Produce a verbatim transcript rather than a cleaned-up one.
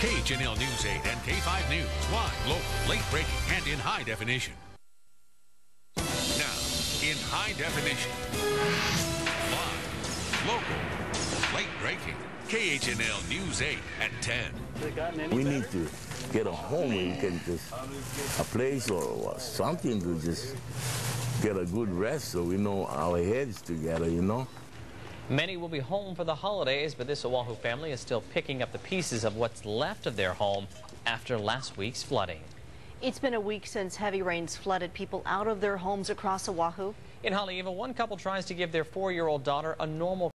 K H N L News eight and K five News. Live, local, late breaking, and in high definition. Now, in high definition. Live, local, late breaking. K H N L News eight at ten. We need to get a home where you can just, a place or, or something to just get a good rest so we know our heads together, you know? Many will be home for the holidays, but this Oahu family is still picking up the pieces of what's left of their home after last week's flooding. It's been a week since heavy rains flooded people out of their homes across Oahu. In Haleiwa, one couple tries to give their four-year-old daughter a normal